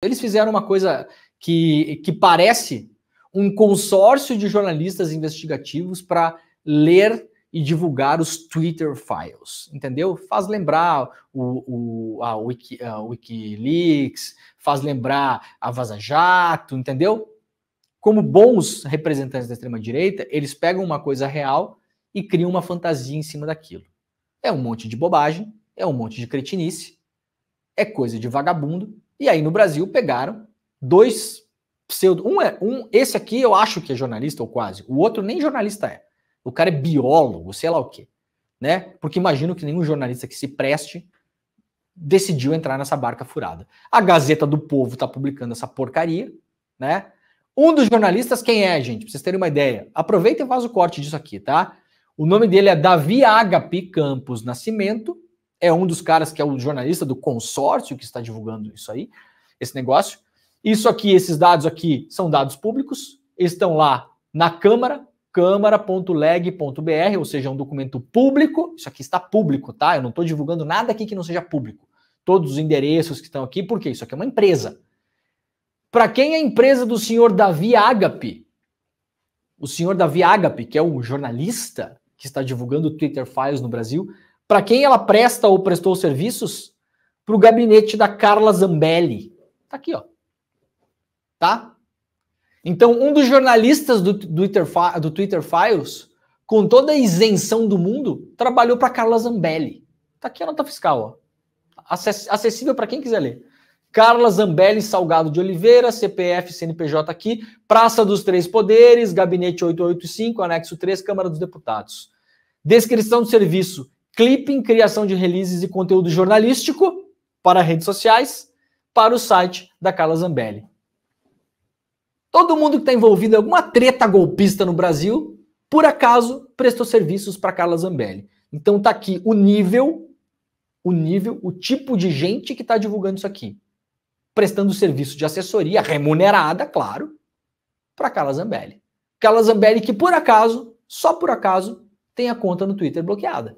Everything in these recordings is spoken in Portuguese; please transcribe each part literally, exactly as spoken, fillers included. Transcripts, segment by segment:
Eles fizeram uma coisa que, que parece um consórcio de jornalistas investigativos para ler e divulgar os Twitter Files, entendeu? Faz lembrar o, o, a, Wiki, a Wikileaks, faz lembrar a Vaza Jato, entendeu? Como bons representantes da extrema-direita, eles pegam uma coisa real e criam uma fantasia em cima daquilo. É um monte de bobagem, é um monte de cretinice, é coisa de vagabundo. E aí no Brasil pegaram dois pseudo... Um é, um, esse aqui eu acho que é jornalista, ou quase. O outro nem jornalista é. O cara é biólogo, sei lá o quê. Né? Porque imagino que nenhum jornalista que se preste decidiu entrar nessa barca furada. A Gazeta do Povo está publicando essa porcaria. Né? Um dos jornalistas, quem é, gente? Pra vocês terem uma ideia. Aproveita e faz o corte disso aqui, tá? O nome dele é Davi Agape Campos Nascimento. É um dos caras que é o jornalista do consórcio que está divulgando isso aí, esse negócio. Isso aqui, esses dados aqui, são dados públicos. Eles estão lá na Câmara, câmara ponto leg ponto br, ou seja, é um documento público. Isso aqui está público, tá? Eu não estou divulgando nada aqui que não seja público. Todos os endereços que estão aqui, porque isso aqui é uma empresa. Para quem é a empresa do senhor Davi Agape? O senhor Davi Agape, que é o jornalista que está divulgando o Twitter Files no Brasil, para quem ela presta ou prestou serviços? Para o gabinete da Carla Zambelli. Tá aqui, ó. Tá? Então, um dos jornalistas do Twitter, do Twitter Files, com toda a isenção do mundo, trabalhou para Carla Zambelli. Tá aqui a nota fiscal, ó. Acessível para quem quiser ler. Carla Zambelli Salgado de Oliveira, C P F, C N P J aqui, Praça dos Três Poderes, Gabinete oitocentos e oitenta e cinco, Anexo três, Câmara dos Deputados. Descrição do serviço. Clipping, criação de releases e conteúdo jornalístico para redes sociais, para o site da Carla Zambelli. Todo mundo que está envolvido em alguma treta golpista no Brasil, por acaso, prestou serviços para Carla Zambelli. Então está aqui o nível, o nível, o tipo de gente que está divulgando isso aqui. Prestando serviço de assessoria, remunerada, claro, para Carla Zambelli. Carla Zambelli que, por acaso, só por acaso, tem a conta no Twitter bloqueada.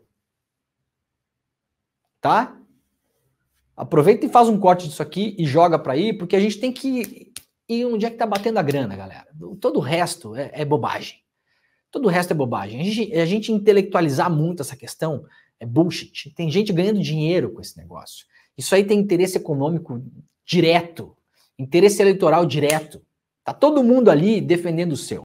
Tá? Aproveita e faz um corte disso aqui e joga para aí, porque a gente tem que ir onde é que tá batendo a grana, galera. Todo o resto é, é bobagem. Todo o resto é bobagem. A gente, a gente intelectualizar muito essa questão é bullshit. Tem gente ganhando dinheiro com esse negócio. Isso aí tem interesse econômico direto, interesse eleitoral direto. Tá todo mundo ali defendendo o seu.